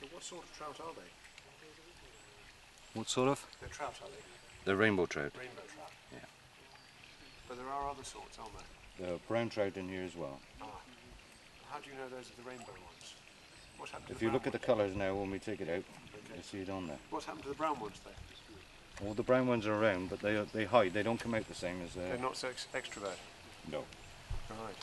So what sort of trout are they? What sort of? The trout are they? The rainbow trout. Rainbow trout. Yeah. But there are other sorts, aren't there? There are brown trout in here as well. Ah. How do you know those are the rainbow ones? What happened to the brown ones? If you look at the colours now when we take it out, okay, you see it on there. What happened to the brown ones there? Well, the brown ones are around, but they hide. They don't come out the same as... They're not so extrovert? No. Right.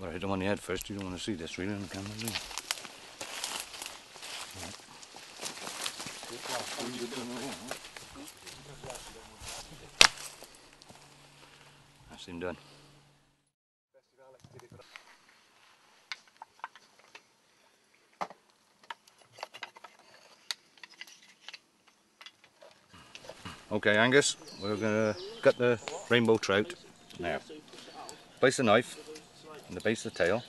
Well, hit him on the head first. You don't want to see this really on the camera, do you? Right. That's him done. Okay, Angus, we're going to cut the rainbow trout now. Place the knife in the base of the tail,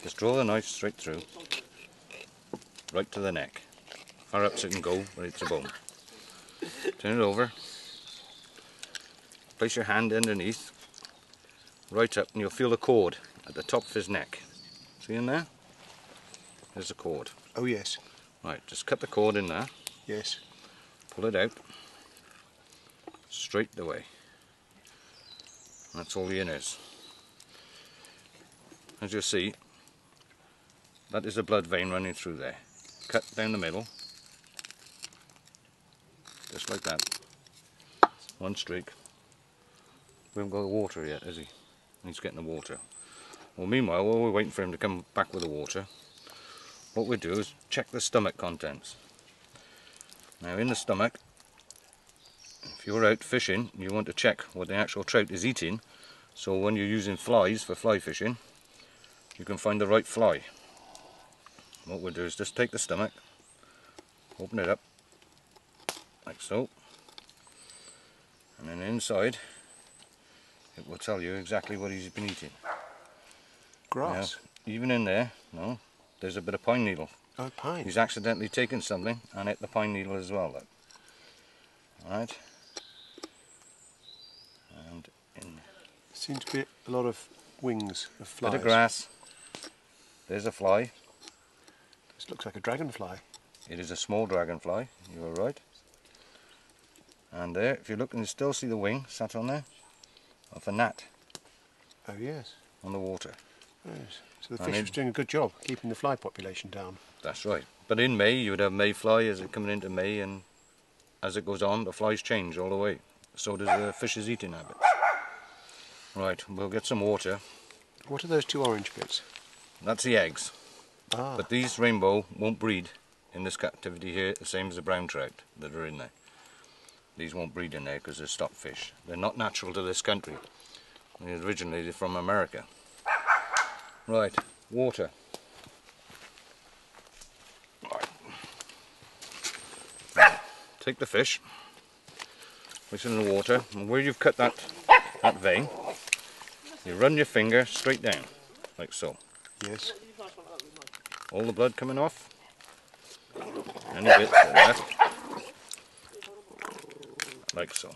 just draw the knife straight through, right to the neck. Far up so it can go, but it's a bone. Turn it over, place your hand underneath, right up, and you'll feel the cord at the top of his neck. See in there? There's the cord. Oh yes. Right, just cut the cord in there. Yes. Pull it out, straight away. That's all the in is. As you'll see, that is a blood vein running through there. Cut down the middle, just like that. One streak. We haven't got the water yet, has he? He's getting the water. Well, meanwhile, while we're waiting for him to come back with the water, what we do is check the stomach contents. Now, in the stomach, if you're out fishing, you want to check what the actual trout is eating. So when you're using flies for fly fishing, you can find the right fly. What we'll do is just take the stomach, open it up, like so, and then inside it will tell you exactly what he's been eating. Grass? Now, even in there, no, there's a bit of pine needle. Oh, pine. He's accidentally taken something and hit the pine needle as well, though. Alright. And in. Seems to be a lot of wings of flies. Bit of grass. There's a fly. This looks like a dragonfly. It is a small dragonfly, you were right. And there, if you look, and you still see the wing sat on there, of a gnat. Oh yes. On the water. Yes. So the fish was doing a good job keeping the fly population down. That's right. But in May you would have May fly as it coming into May, and as it goes on the flies change all the way. So does the fish's eating habit. Right, we'll get some water. What are those two orange bits? That's the eggs. Ah. But these rainbow won't breed in this captivity here, the same as the brown trout that are in there. These won't breed in there because they're stock fish. They're not natural to this country. Originally they're from America. Right, water. Right. Now, take the fish, place it in the water, and where you've cut that vein, you run your finger straight down, like so. Yes. All the blood coming off. Any bits that are left. Like so.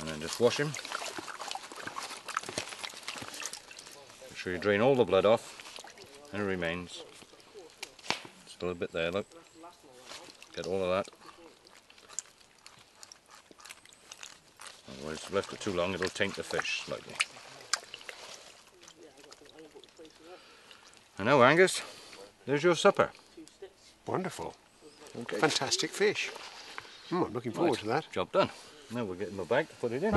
And then just wash him. Make sure you drain all the blood off and it remains. Still a bit there, look. Get all of that. Otherwise, if you left it too long, it'll taint the fish slightly. I know, Angus. There's your supper. Wonderful. Okay. Fantastic fish. I'm looking forward to that. Job done. Now we're getting my bag to put it in.